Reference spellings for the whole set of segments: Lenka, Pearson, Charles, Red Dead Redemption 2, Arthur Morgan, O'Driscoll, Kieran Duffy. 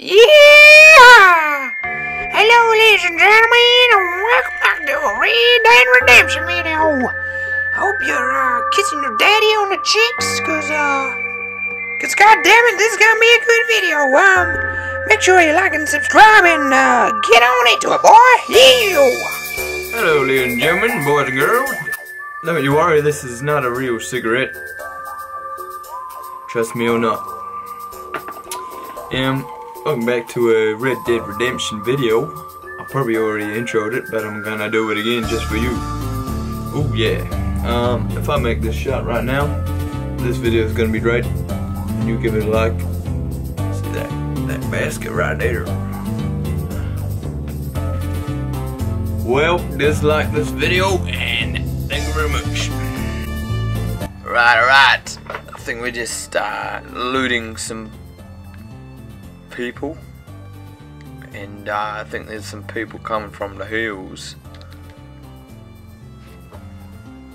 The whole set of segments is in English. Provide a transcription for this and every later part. Yeah! Hello, ladies and gentlemen, and welcome back to a Red Dead Redemption video. I hope you're kissing your daddy on the cheeks, cause goddammit, this is gonna be a good video. Make sure you like and subscribe and get on into it, boy. Yeah! Hello, ladies and gentlemen, boys and girls. Don't you worry, this is not a real cigarette. Trust me or not. Welcome back to a Red Dead Redemption video. I probably already introed it, but I'm gonna do it again just for you. Oh yeah. If I make this shot right now, this video is gonna be great. And you give it a like. See that basket right there. Well, dislike this video and thank you very much. Alright. I think we just start looting some people, and I think there's some people coming from the hills,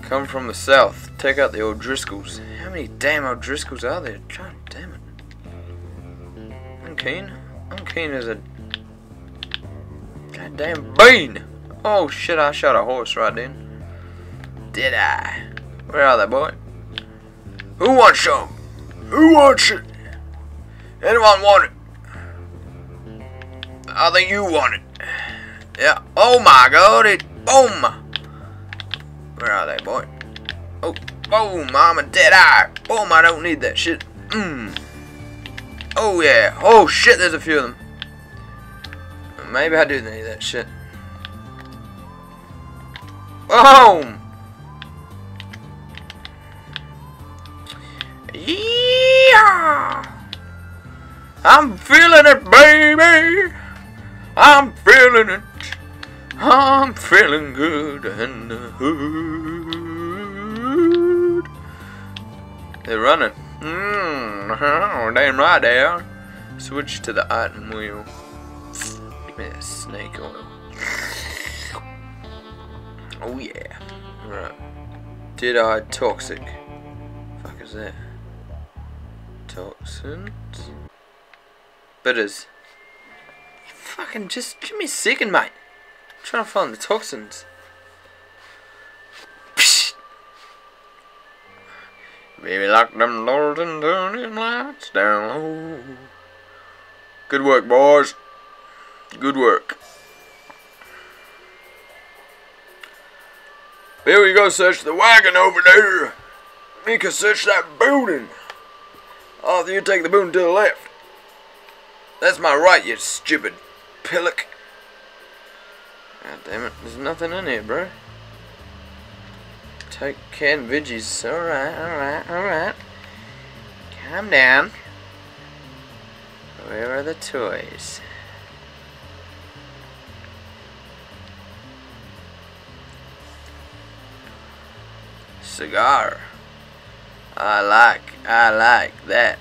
come from the south. Take out the O'Driscolls. How many damn O'Driscolls are there? God damn it! I'm keen as a goddamn bean. Oh shit! I shot a horse right then. Did I? Where are they, boy? Who wants some? Who wants it? Anyone want it? I think you want it. Yeah. Oh my god, it boom. Where are they, boy? Oh, boom, I'm a dead eye. Boom, I don't need that shit. Oh yeah. Oh shit, there's a few of them. Maybe I do need that shit. Boom. Yeah. I'm feeling it, baby. I'm feeling it, I'm feeling good in the hood. They're running. Damn right they are. Switch to the item wheel. Give me that snake oil. Oh yeah. Right. Did I toxic? The fuck is that? Toxins? Bitters. Fucking just give me a second, mate. I'm trying to find the toxins. Psh. Baby, lock them doors and turn them lights down low. Good work, boys. Good work. Bill, you go search the wagon over there. You can search that building. Arthur, you take the building to the left. That's my right, you stupid pillock. God damn it, there's nothing in here, bro. Take canned veggies. Alright. Calm down. Where are the toys? Cigar. I like that.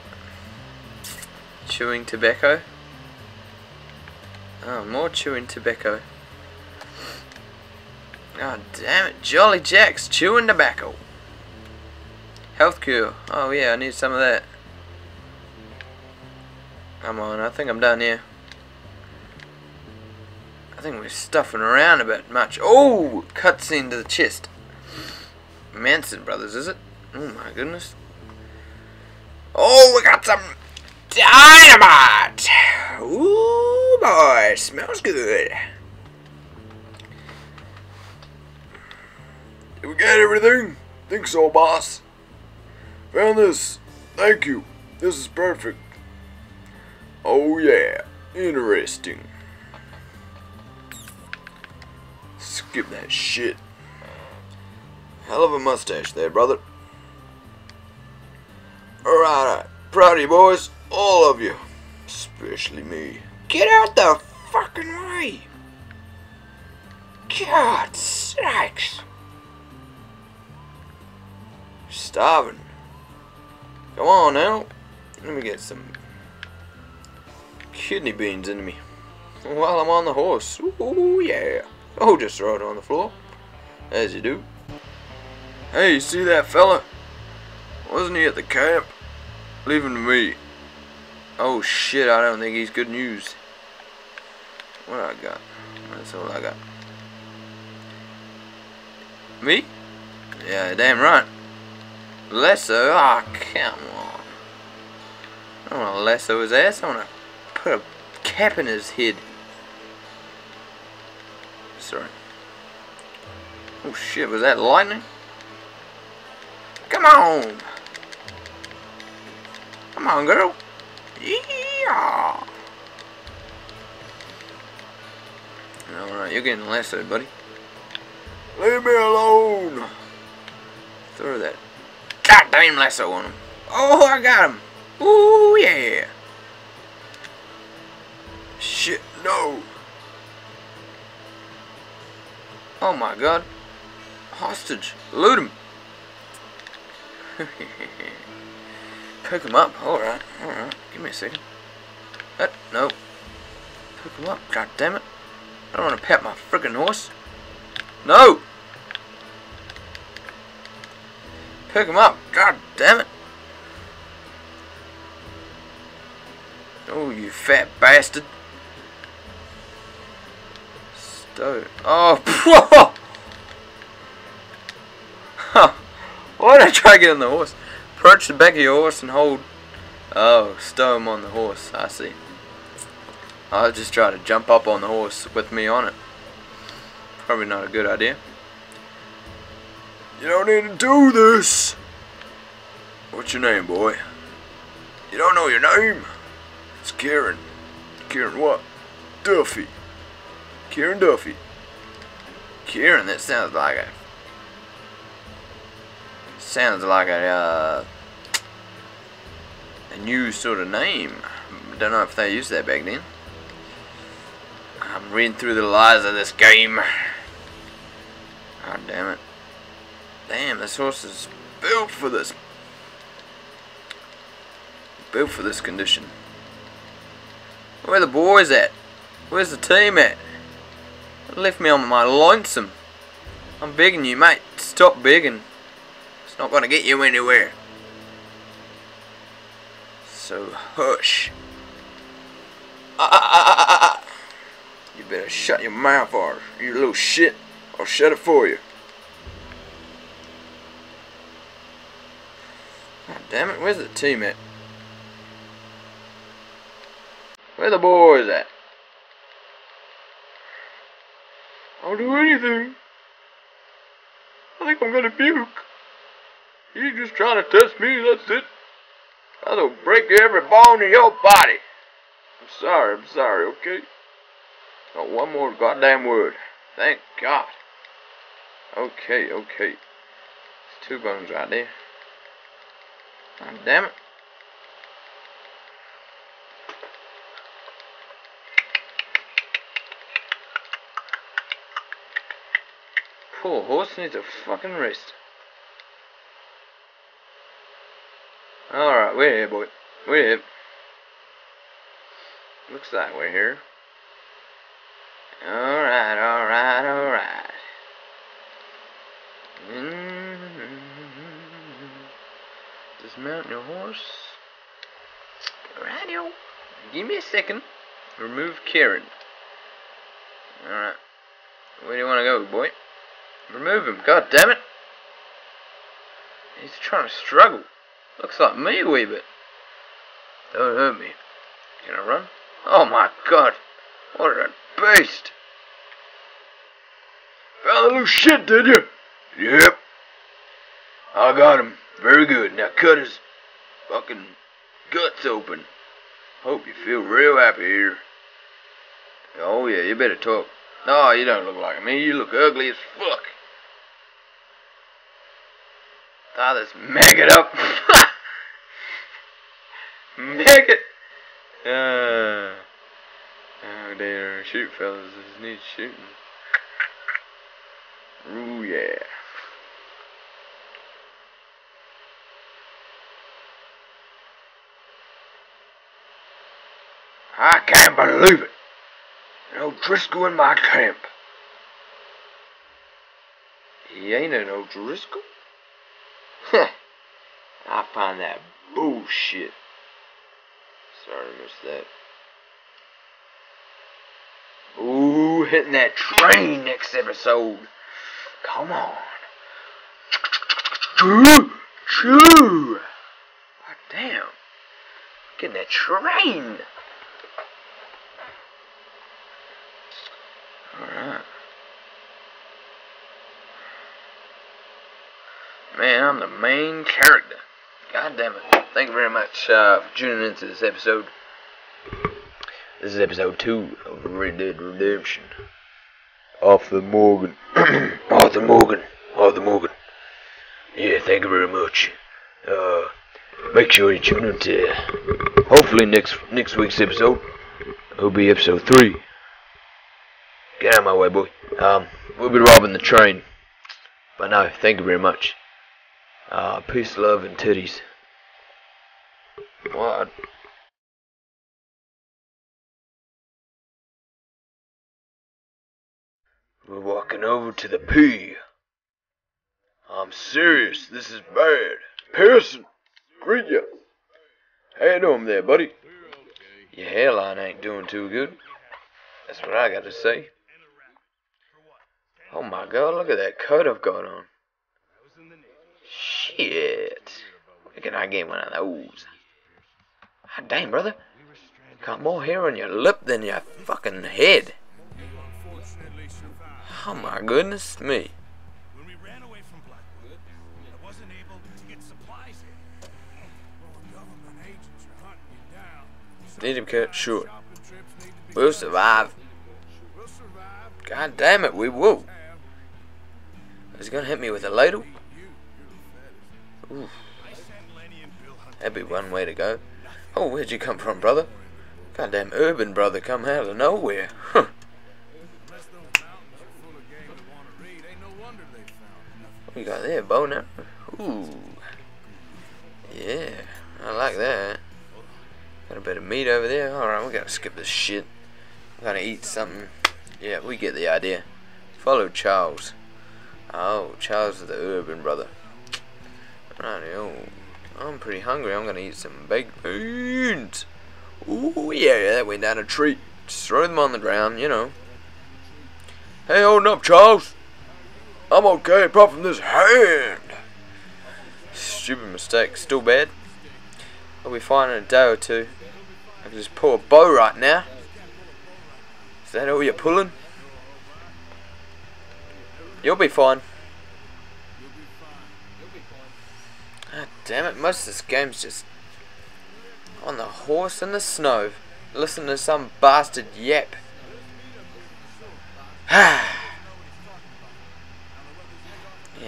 Chewing tobacco. Oh, more chewing tobacco. Oh, damn it. Jolly Jack's chewing tobacco. Health cure. Oh, yeah, I need some of that. Come on, I think I'm done here. I think we're stuffing around a bit much. Oh, cutscene to the chest. Manson Brothers, is it? Oh, my goodness. Oh, we got some dynamite! Ooh, boy, smells good. Did we get everything? Think so, boss. Found this. Thank you. This is perfect. Oh, yeah. Interesting. Skip that shit. Hell of a mustache there, brother. Alright. Proud of you, boys. All of you. Especially me. Get out the fucking way! God sakes! Starving. Come on now. Let me get some kidney beans into me while I'm on the horse. Ooh, yeah. Oh, just throw it on the floor. As you do. Hey, you see that fella? Wasn't he at the camp? Leave him to me. Oh shit, I don't think he's good news. What I got? That's all I got. Me? Yeah, damn right. Lasso? Ah, oh, come on. I don't want to lasso his ass. I want to put a cap in his head. Sorry. Oh shit, was that lightning? Come on! Come on, girl! Yeah. Alright, you're getting lassoed, buddy. Leave me alone! Throw that goddamn lasso on him. Oh, I got him! Ooh, yeah! Shit, no! Oh my god. Hostage. Loot him! Pick him up. Alright, alright. Give me a second. No. Pick him up. God damn it. I don't want to pat my frickin' horse. No! Pick him up. God damn it. Oh, you fat bastard. Stow. Oh, huh. Why did I try to get on the horse? Approach the back of your horse and hold. Oh, stow him on the horse. I see. I'll just try to jump up on the horse with me on it. Probably not a good idea. You don't need to do this. What's your name, boy? You don't know your name? It's Kieran. Kieran what? Duffy. Kieran Duffy. Kieran, that sounds like a... Sounds like a new sort of name. Don't know if they used that back then. I'm reading through the lies of this game. God damn it. Damn, this horse is built for this. Built for this condition. Where are the boys at? Where's the team at? They left me on my lonesome. I'm begging you, mate. Stop begging. It's not gonna get you anywhere. So hush. You better shut your mouth, or you little shit. I'll shut it for you. God damn it! Where's the team at? Where the boys at? I'll do anything. I think I'm gonna puke. You're just trying to test me, that's it. That'll break every bone in your body. I'm sorry, okay? Not one more goddamn word. Thank God. Okay, okay. There's two bones right there. God damn it. Poor horse needs a fucking rest. Alright, we're here, boy. We're here. Looks like we're here. Alright, alright, alright. Dismount your horse. Radio. Give me a second. Remove Kieran. Alright. Where do you want to go, boy? Remove him. God damn it. He's trying to struggle. Looks like me a wee bit. Don't hurt me. Can I run? Oh my god. What a beast. Found a little shit, did you? Yep. I got him. Very good. Now cut his fucking guts open. Hope you feel real happy here. Oh yeah, you better talk. No, you don't look like me. You look ugly as fuck. Tie this maggot up. Maggot. Oh dear. Shoot, fellas. This needs shooting. Ooh, yeah. I can't believe it. An O'Driscoll in my camp. He ain't an O'Driscoll. I find that bullshit. Sorry I missed that. Ooh, hitting that train next episode. Come on. Choo! God damn. Getting that train. Alright. Man, I'm the main character. God damn it. Thank you very much for tuning into this episode. This is episode 2 of Red Dead Redemption. Arthur Morgan. Yeah, thank you very much. Make sure you tune in to hopefully next week's episode. It'll be episode 3. Get out of my way, boy. We'll be robbing the train. But no, thank you very much. Peace, love, and titties. What? We're walking over to the P. I'm serious, this is bad. Pearson, greet ya. How you doing there, buddy? Your hairline ain't doing too good. That's what I got to say. Oh my god, look at that coat I've got on. Shit. Where can I get one of those? God damn, brother. Got more hair on your lip than your fucking head. Oh my goodness me. Need him cut short. We'll survive. God damn it, we will. Is he gonna hit me with a ladle? Ooh. That'd be one way to go. Oh, where'd you come from, brother? Goddamn urban brother come out of nowhere. Huh. What you got there, bow now? Ooh. Yeah, I like that. Got a bit of meat over there. Alright, we gotta skip this shit. We gotta eat something. Yeah, we get the idea. Follow Charles. Oh, Charles is the urban brother. Rightio. I'm pretty hungry. I'm gonna eat some baked beans. Ooh, yeah, that went down a treat. Just throw them on the ground, you know. Hey, hold up, Charles. I'm okay, apart from this hand. Stupid mistake. Still bad. I'll be fine in a day or two. I can just pull a bow right now. Is that all you're pulling? You'll be fine. God damn it, most of this game's just on the horse in the snow, listening to some bastard yap. Yeah,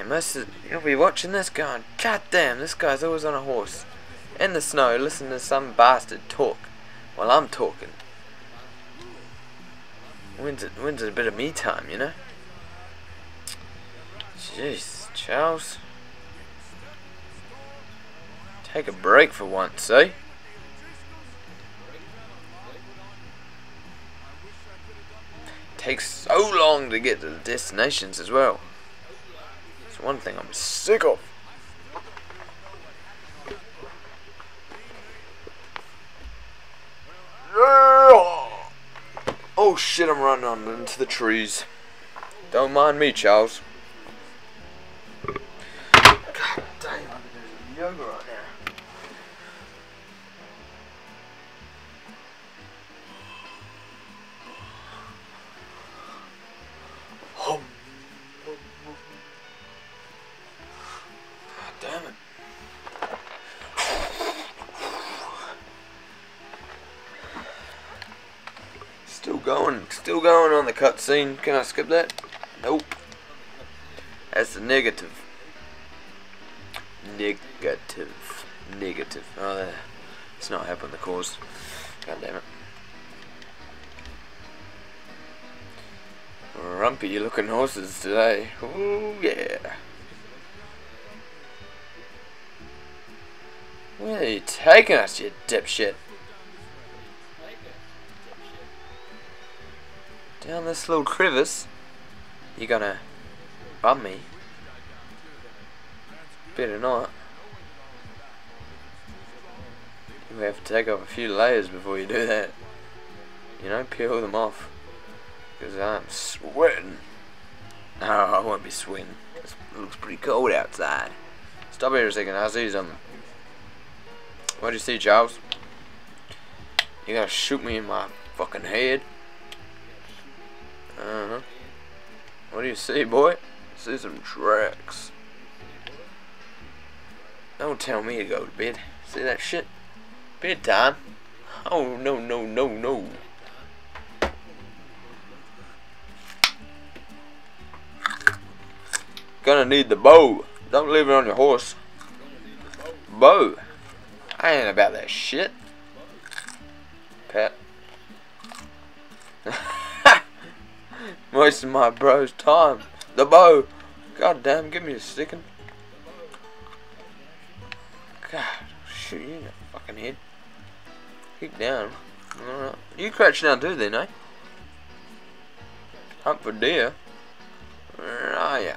most of you'll be watching this going, God damn, this guy's always on a horse. In the snow, listening to some bastard talk while I'm talking. When's it a bit of me time, you know? Jeez, Charles. Take a break for once, eh? Takes so long to get to the destinations as well. It's one thing I'm sick of. Oh shit, I'm running on into the trees. Don't mind me, Charles. God damn, I'm doing yoga right now. Still going on the cutscene. Can I skip that? Nope. That's the negative. Negative. Oh, there. It's not helping the cause. God damn it. Rumpy looking horses today. Ooh, yeah. Where are you taking us, you dipshit? Down this little crevice, you're gonna bum me. Better not. You have to take off a few layers before you do that. You know, peel them off. Because I'm sweating. Oh, I won't be sweating. It looks pretty cold outside. Stop here a second, I see something. What do you see, Charles? You gotta shoot me in my fucking head. Uh-huh. What do you see, boy? I see some tracks. Don't tell me to go to bed. See that shit? Bedtime. Oh, no, no, no, no. Gonna need the bow. Don't leave it on your horse. Bow. I ain't about that shit. Pat. Wasting my bro's time. The bow. God damn, give me a second. God, shoot you in the fucking head. Keep down. Alright. You crouch down too then, eh? Hunt for deer. Where are ya?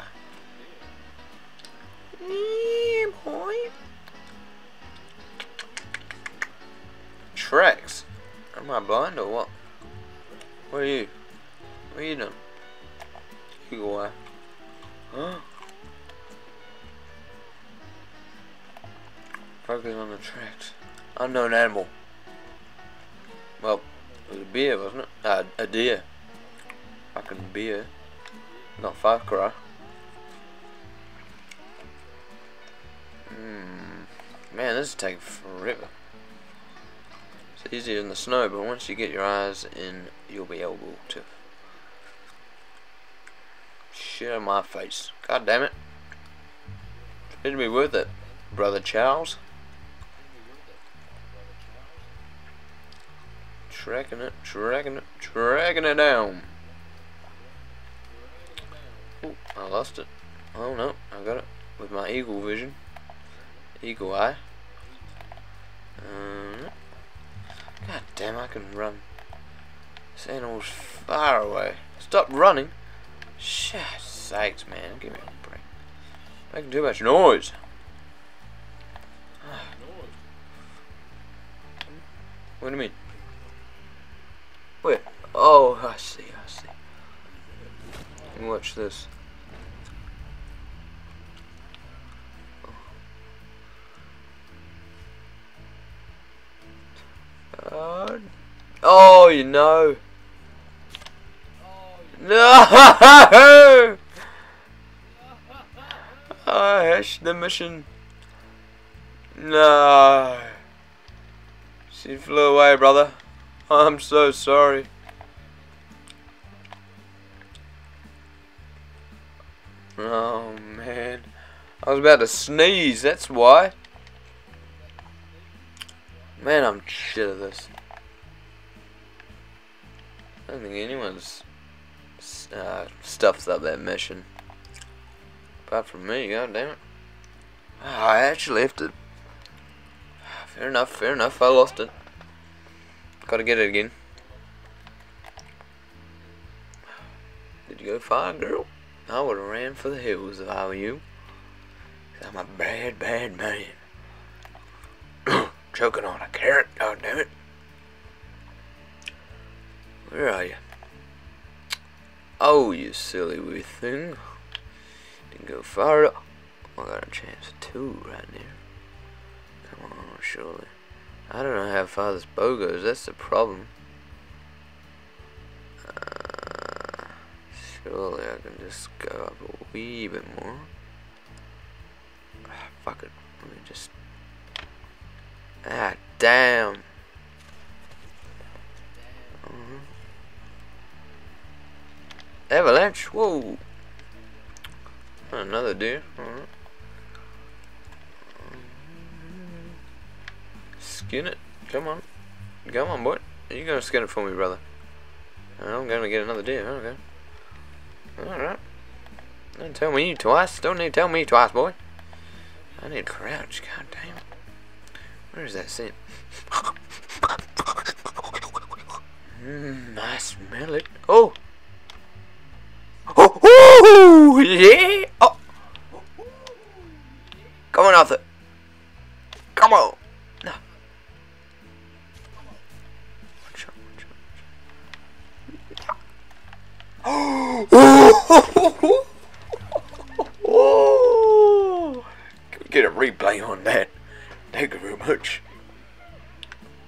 Yeah, boy. Tracks. Am I blind or what? What are you? What are you doing? You go away. Huh? Focus on the tracks. Unknown animal. Well, it was a bear, wasn't it? A deer. Fucking bear. Not far cry. Man, this is taking forever. It's easier in the snow, but once you get your eyes in, you'll be able to. Shit on my face. God damn it. It'll be worth it, brother Charles. Tracking it, tracking it, tracking it down. Ooh, I lost it. Oh no, I got it with my eagle vision. Eagle eye. God damn, I can run. This animal's far away. Stop running. Shit, sakes, man. Give me a break. Making too much noise. What do you mean? Where? Oh, I see, I see. And watch this. Oh, you know. No! I hatched the mission. No. She flew away, brother. I'm so sorry. Oh, man. I was about to sneeze, that's why. Man, I'm shit at this. I don't think anyone's stuffed up that mission. Apart from me, god damn it. I actually have to... Fair enough, fair enough. I lost it. Gotta get it again. Did you go far, girl? I would've ran for the hills if I were you. I'm a bad, bad man. Choking on a carrot, god damn it. Where are you? Oh, you silly wee thing. Didn't go far enough. I got a chance too right there. Come on, surely. I don't know how far this bow goes, that's the problem. Surely I can just go up a wee bit more. Ah, fuck it. Let me just... Ah, damn! Avalanche! Whoa! Another deer. Alright. Skin it. Come on. Come on, boy. You're gonna skin it for me, brother. I'm gonna get another deer. Okay. Alright. Don't tell me twice. Don't need to tell me twice, boy. I need to crouch. God damn. Where is that scent? I smell it. Oh! Oh! Ooh, yeah! Oh! Come on, Arthur. Come on! Can we get a replay on that? Thank you very much.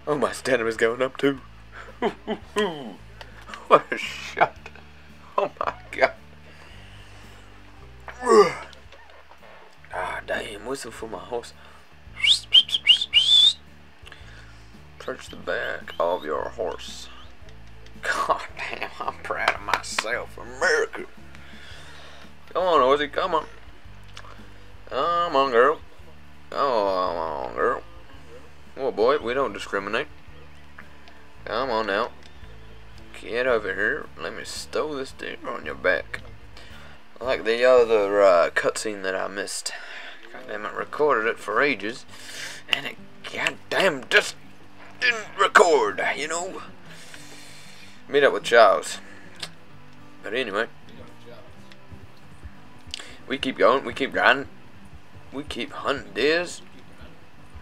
Oh, my stamina's going up too. What a shot. Oh my god. Ah, damn, whistle for my horse. Search the back of your horse. God damn, I'm proud of myself. America. Come on, Ozzy, come on. Come on, girl. Come on, girl. Oh boy, we don't discriminate. Come on now. Get over here. Let me stow this dude on your back. Like the other cutscene that I missed. God damn it, recorded it for ages. And it goddamn just didn't record, you know? Meet up with Charles. But anyway. We keep going, we keep grinding. We keep hunting deers.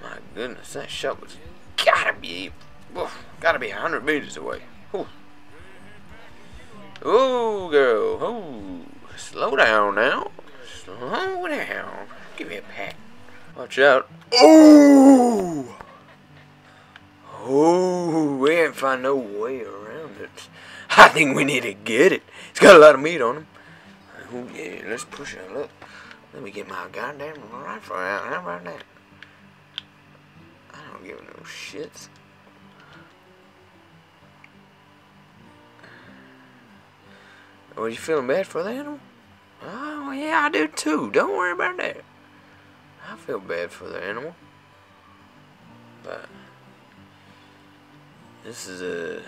My goodness, that shot was gotta be 100 meters away. Ooh. Ooh, girl. Ooh. Slow down now. Slow down. Give me a pat. Watch out. Ooh. Ooh. We ain't find no way around it. I think we need to get it. It's got a lot of meat on him. Ooh, yeah. Let's push it. Look. Let me get my goddamn rifle out. How about that? I don't give no shits. Oh, you feeling bad for the animal? Oh, yeah, I do too. Don't worry about that. I feel bad for the animal. But this is a,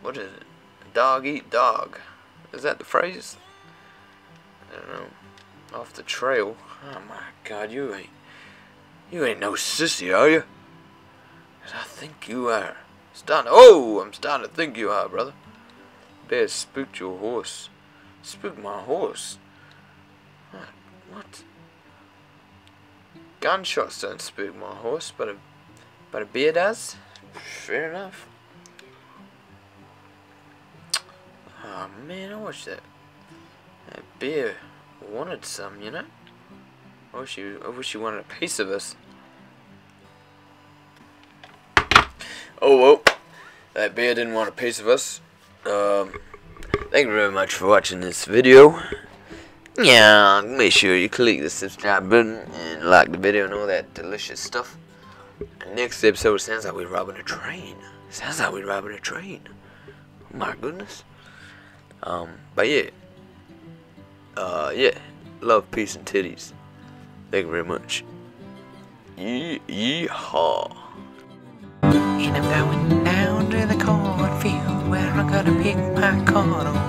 what is it? Dog eat dog. Is that the phrase? I don't know. Off the trail. Oh my God, you ain't no sissy, are you? 'Cause I think you are. I'm starting to think you are, brother. Bear spooked your horse. Spooked my horse? What? Gunshots don't spook my horse, but a bear does? Fair enough. Oh man, I wish that bear wanted some, you know? I wish he wanted a piece of us. Oh well, that bear didn't want a piece of us. Thank you very much for watching this video. Yeah, make sure you click the subscribe button and like the video and all that delicious stuff. Next episode, sounds like we're robbing a train. Sounds like we're robbing a train. Oh my goodness. But yeah. Yeah. Love, peace, and titties. Thank you very much. Yeehaw. And I'm going down to the cornfield where I'm gonna pick my corn.